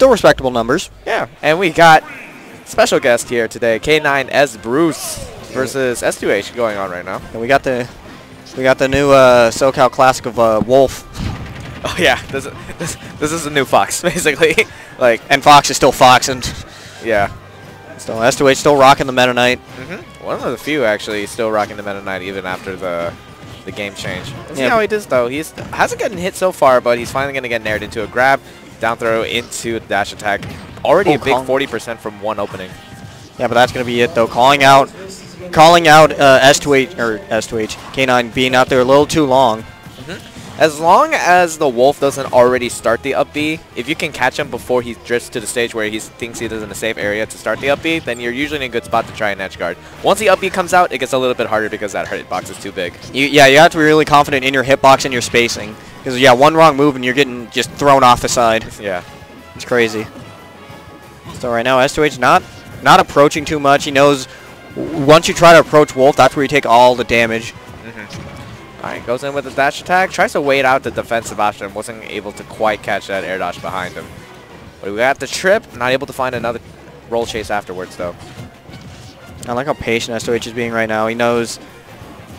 Still respectable numbers. Yeah, and we got special guest here today, K9sBruce versus S2H going on right now. And we got the new SoCal Classic of Wolf. Oh yeah, this is a new Fox basically. Like, and Fox is still Fox, and yeah. So S2H still rocking the Meta Knight. Mm-hmm. One of the few actually still rocking the Meta Knight even after the game change. Let's see how he does though. He hasn't gotten hit so far, but he's finally going to get nared into a grab, down throw into a dash attack. Already a big 40% from one opening. Yeah, but that's going to be it though. Calling out K9 being out there a little too long. Mm-hmm. As long as the Wolf doesn't already start the up B, if you can catch him before he drifts to the stage where he thinks he is in a safe area to start the up B, then you're usually in a good spot to try and edge guard. Once the up B comes out, it gets a little bit harder because that hitbox is too big. You have to be really confident in your hitbox and your spacing. Because, yeah, one wrong move and you're getting just thrown off the side. Yeah. It's crazy. So right now, S2H not approaching too much. He knows once you try to approach Wolf, that's where you take all the damage. Mm-hmm. All right, goes in with a dash attack. Tries to wait out the defensive option. Wasn't able to quite catch that air dodge behind him. But we got the trip. Not able to find another roll chase afterwards, though. I like how patient S2H is being right now. He knows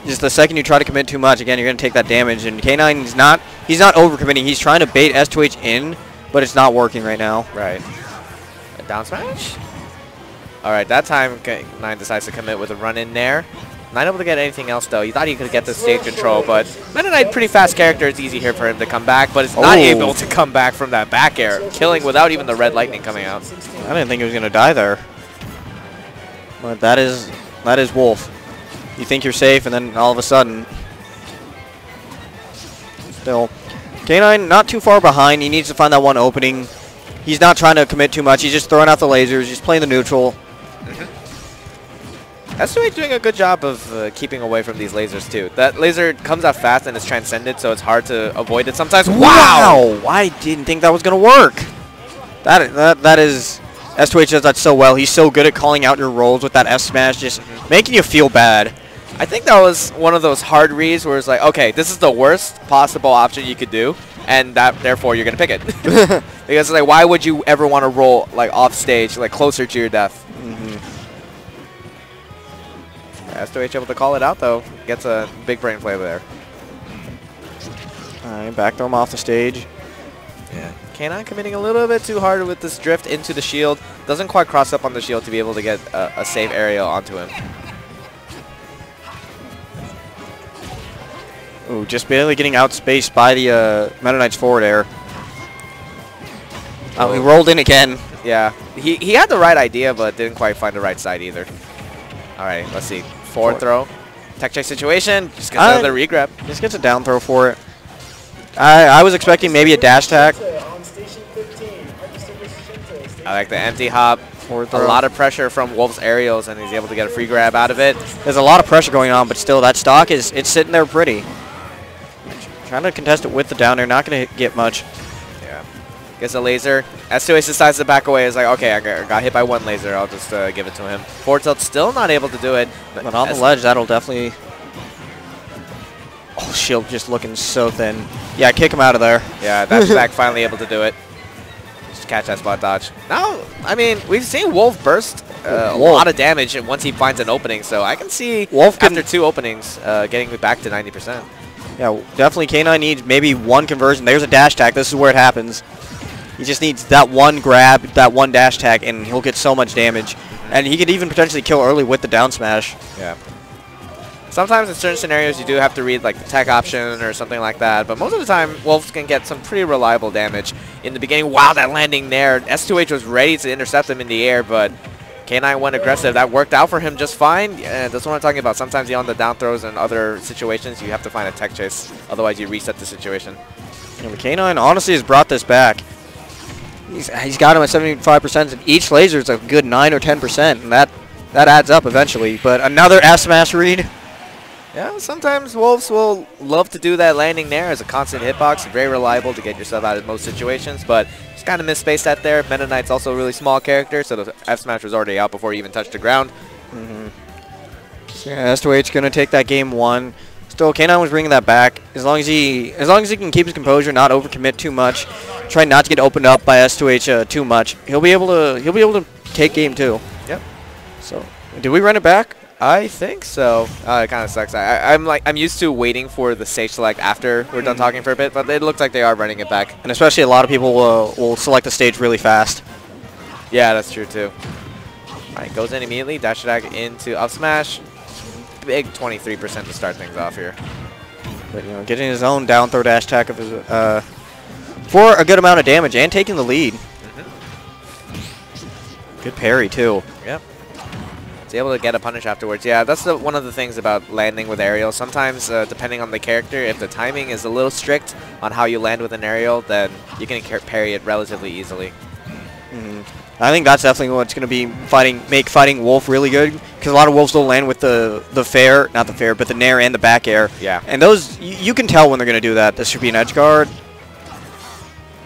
just the second you try to commit too much, again, you're going to take that damage. And K9 is not overcommitting. He's trying to bait S2H in, but it's not working right now. Right. A down smash? All right, that time K9 decides to commit with a run in there. Not able to get anything else, though. He thought he could get the stage control, but Meta Knight, pretty fast character. It's easy here for him to come back, but it's not able to come back from that back air, killing without even the red lightning coming out. I didn't think he was going to die there. But that is Wolf. You think you're safe, and then all of a sudden, still. K9 not too far behind. He needs to find that one opening. He's not trying to commit too much. He's just throwing out the lasers. He's playing the neutral. Mm-hmm. S2H doing a good job of keeping away from these lasers, too. That laser comes out fast and it's transcended, so it's hard to avoid it sometimes. Wow! I didn't think that was going to work. That is... S2H does that so well. He's so good at calling out your rolls with that F smash, just making you feel bad. I think that was one of those hard reads where it's like, okay, this is the worst possible option you could do, and therefore you're gonna pick it. Because it's like, why would you ever want to roll like off stage, like closer to your death? Mm-hmm. S2H able to call it out though. Gets a big brain play there. All right, back throw him off the stage. Yeah. K9 committing a little bit too hard with this drift into the shield. Doesn't quite cross up on the shield to be able to get a safe aerial onto him. Ooh, just barely getting outspaced by the Meta Knight's forward air. Oh, he rolled in again. Yeah, he had the right idea, but didn't quite find the right side either. All right, let's see. Forward throw. Tech check situation. Just gets another regrab. Just gets a down throw for it. I was expecting maybe a dash attack. I like the empty hop. A lot of pressure from Wolf's aerials, and he's able to get a free grab out of it. There's a lot of pressure going on, but still, that stock it's sitting there pretty. Trying to contest it with the down air, not going to get much. Yeah. Gets a laser. S2H decides to back away. It's like, okay, I got hit by one laser. I'll just give it to him. Forward tilt still not able to do it. But on the ledge, that'll definitely... Oh, shield just looking so thin. Yeah, kick him out of there. Yeah, that's back finally able to do it. Just catch that spot dodge. Now, I mean, we've seen Wolf burst a lot of damage once he finds an opening, so I can see Wolf after two openings getting back to 90%. Yeah, definitely K9 needs maybe one conversion. There's a dash attack. This is where it happens. He just needs that one grab, that one dash attack, and he'll get so much damage. And he could even potentially kill early with the down smash. Yeah. Sometimes in certain scenarios you do have to read like the tech option or something like that, but most of the time Wolves can get some pretty reliable damage. In the beginning, wow, that landing there. S2H was ready to intercept him in the air, but K9 went aggressive. That worked out for him just fine. Yeah, that's what I'm talking about. Sometimes on the down throws and other situations, you have to find a tech chase. Otherwise, you reset the situation. Yeah, but K9 honestly has brought this back. He's got him at 75%, and each laser is a good 9 or 10%, and that adds up eventually. But another F smash read. Yeah, sometimes Wolves will love to do that landing there as a constant hitbox. Very reliable to get yourself out of most situations, but just kind of misspaced that there. Meta Knight's also a really small character, so the F smash was already out before he even touched the ground. Mm-hmm. Yeah, S2H gonna take that game one. Still, K9 was bringing that back. As long as he can keep his composure, not overcommit too much, try not to get opened up by S2H too much. He'll be able to take game two. Yep. So did we run it back? I think so. It kind of sucks. I'm used to waiting for the stage select after we're done talking for a bit, but it looks like they are running it back. And especially a lot of people will select the stage really fast. Yeah, that's true too. All right, goes in immediately. Dash attack into up smash. Big 23% to start things off here. But you know, getting his own down throw dash attack of his for a good amount of damage and taking the lead. Good parry too. Yep. Able to get a punish afterwards. Yeah, that's one of the things about landing with aerial. Sometimes, depending on the character, if the timing is a little strict on how you land with an aerial, then you can parry it relatively easily. I think that's definitely what's going to be make fighting Wolf really good, because a lot of Wolves will land with not the fair, but the nair and the back air. Yeah. And those, you can tell when they're going to do that. This should be an edge guard.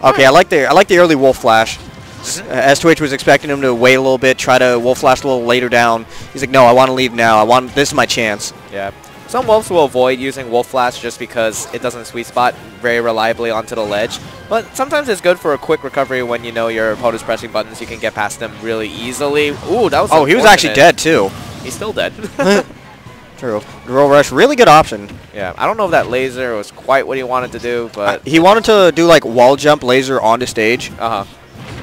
Okay, I like the early Wolf Flash. S2H was expecting him to wait a little bit, try to Wolf Flash a little later down. He's like, no, I want to leave now. This is my chance. Yeah. Some Wolves will avoid using Wolf Flash just because it doesn't sweet spot very reliably onto the ledge. But sometimes it's good for a quick recovery when you know your opponent's pressing buttons. You can get past them really easily. Ooh, that was oh, he was actually dead, too. He's still dead. True. Drill Rush, really good option. Yeah, I don't know if that laser was quite what he wanted to do, but... he wanted to do, like, wall jump laser onto stage. Uh-huh.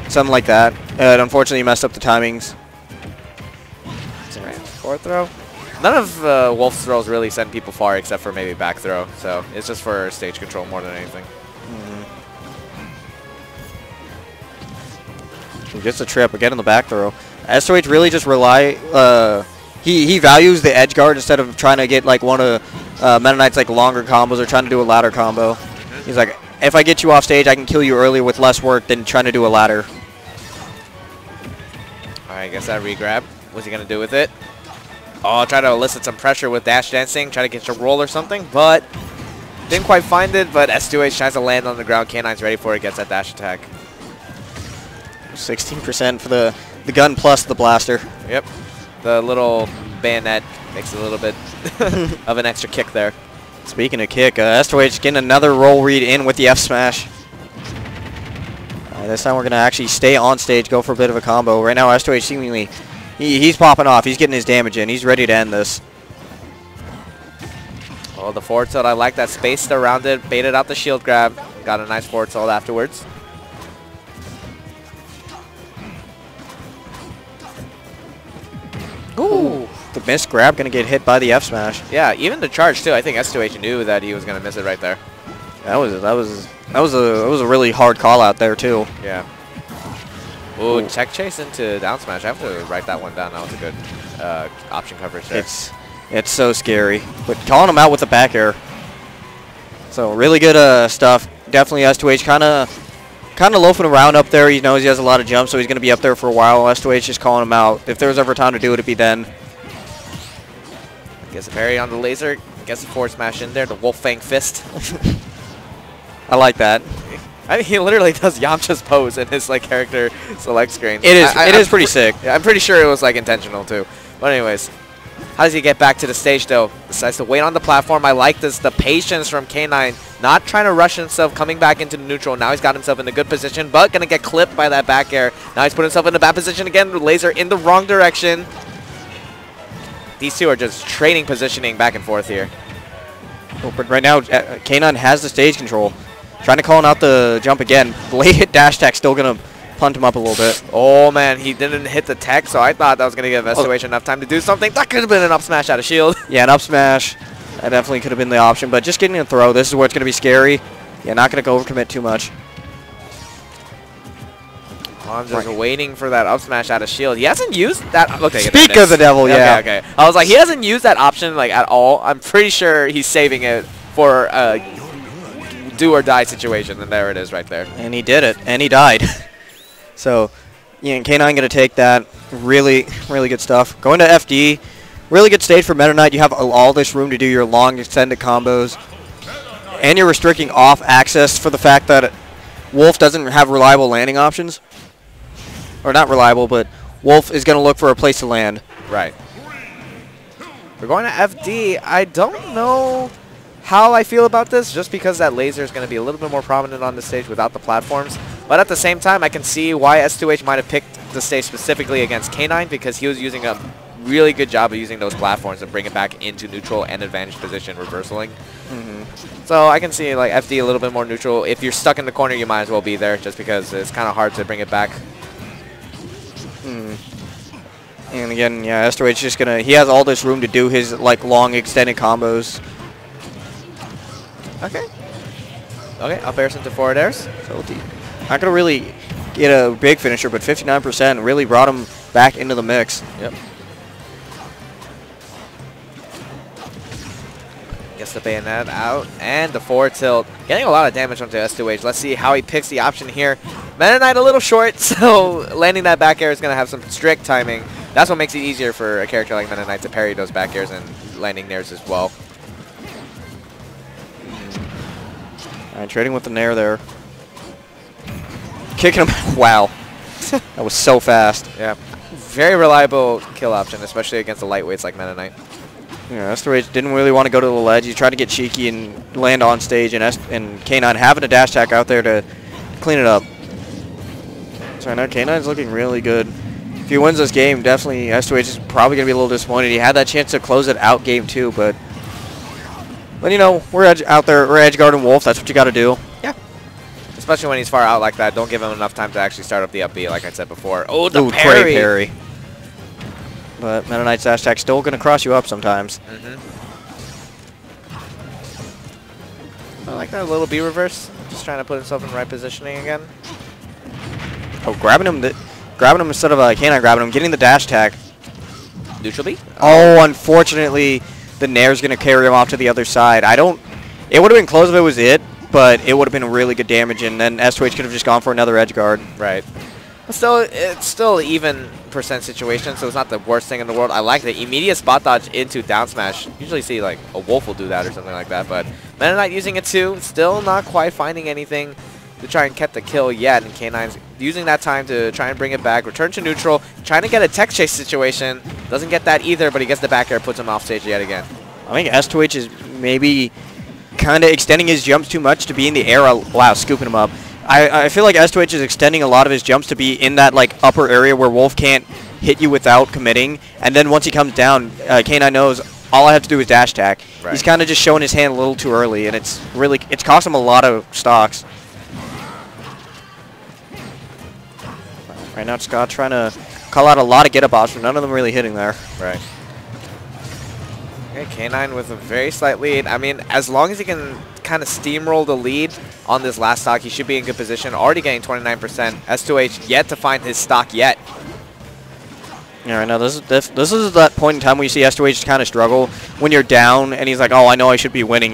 Something like that. And unfortunately, messed up the timings. Right. Forward throw. None of Wolf's throws really send people far, except for maybe back throw. So it's just for stage control more than anything. He gets a trip again in the back throw. S2H really just rely. He values the edge guard instead of trying to get like one of Meta Knight's like longer combos or trying to do a ladder combo. He's like, if I get you off stage, I can kill you earlier with less work than trying to do a ladder. I guess that re-grab. What's he going to do with it? Oh, try to elicit some pressure with dash dancing. Try to get your roll or something, but didn't quite find it. But S2H tries to land on the ground. K9's ready for it. Gets that dash attack. 16% for the gun plus the blaster. Yep. The little bayonet makes a little bit of an extra kick there. Speaking of kick, S2H getting another roll read in with the F smash. This time we're going to actually stay on stage, go for a bit of a combo. Right now, S2H seemingly, he's popping off. He's getting his damage in. He's ready to end this. Oh, the forward tilt. I like that, spaced around it, baited out the shield grab. Got a nice forward tilt afterwards. Ooh. The missed grab going to get hit by the F smash. Yeah, even the charge too. I think S2H knew that he was going to miss it right there. That was a really hard call out there too. Yeah. Ooh, ooh. Check chase into down smash. I have to write that one down. That was a good option coverage there. It's so scary. But calling him out with the back air. So really good stuff. Definitely S2H kind of loafing around up there. He knows he has a lot of jumps, so he's going to be up there for a while. S2H just calling him out. If there was ever time to do it, it'd be then. Gets a parry on the laser. Gets a forward smash in there. The Wolf Fang fist. I like that. I mean, he literally does Yamcha's pose in his like character select screen. It is pretty sick. Yeah, I'm pretty sure it was like intentional too. But anyways, how does he get back to the stage though? Decides to wait on the platform. I like this. The patience from K9. Not trying to rush himself. Coming back into neutral. Now he's got himself in a good position, but gonna get clipped by that back air. Now he's put himself in a bad position again. The laser in the wrong direction. These two are just trading positioning back and forth here. Oh, but right now, K9 has the stage control. Trying to call out the jump again. Late hit dash tech, still going to punt him up a little bit. Oh, man, he didn't hit the tech, so I thought that was going to give S2H enough time to do something. That could have been an up smash out of shield. Yeah, an up smash. That definitely could have been the option, but just getting a throw. This is where it's going to be scary. Yeah, not going to overcommit too much. I'm just waiting for that up smash out of shield. He hasn't used that. Okay, speak of the devil, yeah. Okay. I was like, he hasn't used that option like at all. I'm pretty sure he's saving it for a do or die situation. And there it is right there. And he did it. And he died. So, yeah, and K9 going to take that. Really, really good stuff. Going to FD. Really good stage for Meta Knight. You have all this room to do your long extended combos. And you're restricting off access for the fact that Wolf doesn't have reliable landing options. Or not reliable, but Wolf is going to look for a place to land. Right. We're going to FD. I don't know how I feel about this, just because that laser is going to be a little bit more prominent on the stage without the platforms. But at the same time, I can see why S2H might have picked the stage specifically against K9, because he was doing a really good job of using those platforms and bring it back into neutral and advantage position, reversaling. So I can see like FD a little bit more neutral. If you're stuck in the corner, you might as well be there, just because it's kind of hard to bring it back. And again, yeah, S2H just gonna, he has all this room to do his like long extended combos. Okay. Okay, up airs into forward airs. So deep. Not gonna really get a big finisher, but 59% really brought him back into the mix. Yep. Gets the bayonet out and the forward tilt. Getting a lot of damage onto S2H. Let's see how he picks the option here. Meta Knight a little short, so landing that back air is gonna have some strict timing. That's what makes it easier for a character like Meta Knight to parry those back airs and landing theirs as well. Alright, trading with the nair there. Kicking him. Wow. That was so fast. Yeah. Very reliable kill option, especially against the lightweights like Meta Knight. Yeah, S2H didn't really want to go to the ledge. He tried to get cheeky and land on stage, and K9 having a dash attack out there to clean it up. So now K9's looking really good. If he wins this game, definitely S2H is probably going to be a little disappointed. He had that chance to close it out game two, but you know, we're out there, we're edgeguarding Wolf. That's what you got to do. Yeah. Especially when he's far out like that. Don't give him enough time to actually start up the up B, like I said before. Oh, the parry. Great parry. But Meta Knight's dash attack's still going to cross you up sometimes. I like that little B reverse. Just trying to put himself in the right positioning again. Oh, grabbing him instead of K9 grabbing him, getting the dash attack. Neutral B? Oh, unfortunately, the Nair's going to carry him off to the other side. It would have been close if it was it, but it would have been really good damage, and then S2H could have just gone for another edge guard. Right. But still, it's still an even percent situation, so it's not the worst thing in the world. I like the immediate spot dodge into down smash. Usually see like a Wolf will do that or something like that, but Meta Knight using it too. Still not quite finding anything to try and get the kill yet, and K9's using that time to try and bring it back, return to neutral, trying to get a tech chase situation. Doesn't get that either, but he gets the back air, puts him off stage yet again. I think S2H is maybe kind of extending his jumps too much to be in the air. Wow, scooping him up. I feel like S2H is extending a lot of his jumps to be in that like upper area where Wolf can't hit you without committing, and then once he comes down, K9 knows all I have to do is dash attack. Right. He's kind of just showing his hand a little too early, and it's really cost him a lot of stocks. Right now, Scott trying to call out a lot of get-up options. None of them really hitting there. Right. Okay, K9 with a very slight lead. I mean, as long as he can kind of steamroll the lead on this last stock, he should be in good position. Already getting 29%. S2H yet to find his stock yet. Yeah, right now, this is that point in time where you see S2H kind of struggle. When you're down and he's like, oh, I know I should be winning.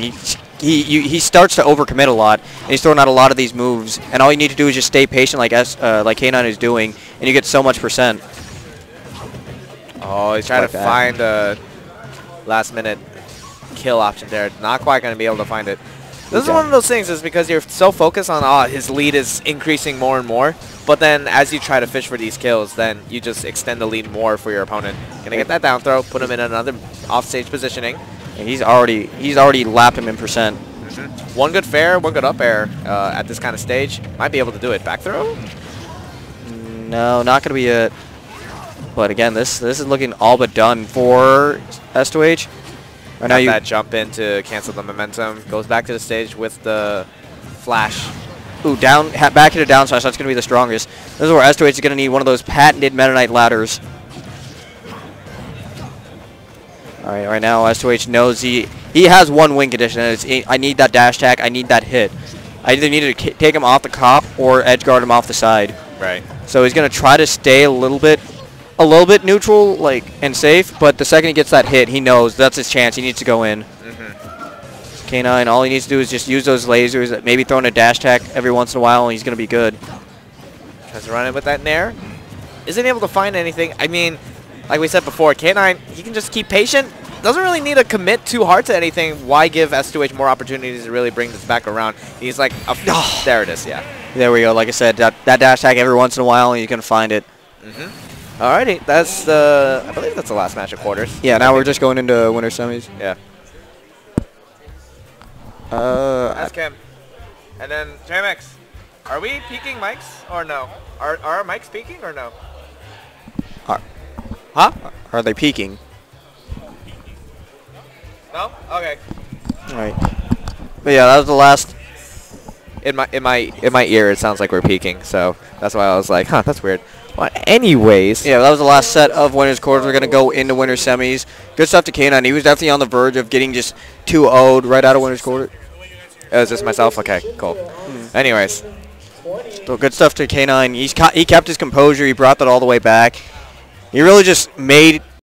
He starts to overcommit a lot, and he's throwing out a lot of these moves, and all you need to do is just stay patient like K9 is doing, and you get so much percent. Oh, he's trying to find a last-minute kill option there. Not quite going to be able to find it. This is one of those things, is because you're so focused on, oh, his lead is increasing more and more, but then as you try to fish for these kills, then you just extend the lead more for your opponent. Going to get that down throw, put him in another offstage positioning. He's already lapped him in percent. One good fair, one good up air at this kind of stage. Might be able to do it. Back throw? No, not going to be it. But again, this is looking all but done for S2H. Right now, you that jump in to cancel the momentum. Goes back to the stage with the flash. Ooh, back into down smash. That's going to be the strongest. This is where S2H is going to need one of those patented Meta Knight ladders. All right, right now S2H knows he has one win condition. And it's, I need that dash attack. I need that hit. I either need to take him off the top or edge guard him off the side. Right. So he's gonna try to stay a little bit neutral, like and safe. But the second he gets that hit, he knows that's his chance. He needs to go in. K9, all he needs to do is just use those lasers. Maybe throw in a dash attack every once in a while, and he's gonna be good. Tries to run in with that nair. Isn't able to find anything. I mean, like we said before, K9, he can just keep patient. Doesn't really need to commit too hard to anything. Why give S2H more opportunities to really bring this back around? He's like, oh, there it is, yeah. There we go. Like I said, that dash attack every once in a while, and you can find it. Alrighty, that's the, I believe that's the last match of quarters. Yeah, now we're just going into winter semis. Yeah. That's Kim. And then JMX. Are we peaking mics or no? Are our mics peaking or no? Huh? Are they peaking? No? Okay. Alright. But yeah, that was the last. In my ear, it sounds like we're peaking, so that's why I was like, huh, that's weird. Well, anyways, yeah, that was the last set of winners quarters. We're gonna go into winners semis. Good stuff to K9. He was definitely on the verge of getting just 2-0'd right out of winners quarter. Oh, is this myself? Okay, cool. Anyways, so good stuff to K9. He kept his composure. He brought that all the way back. He really just made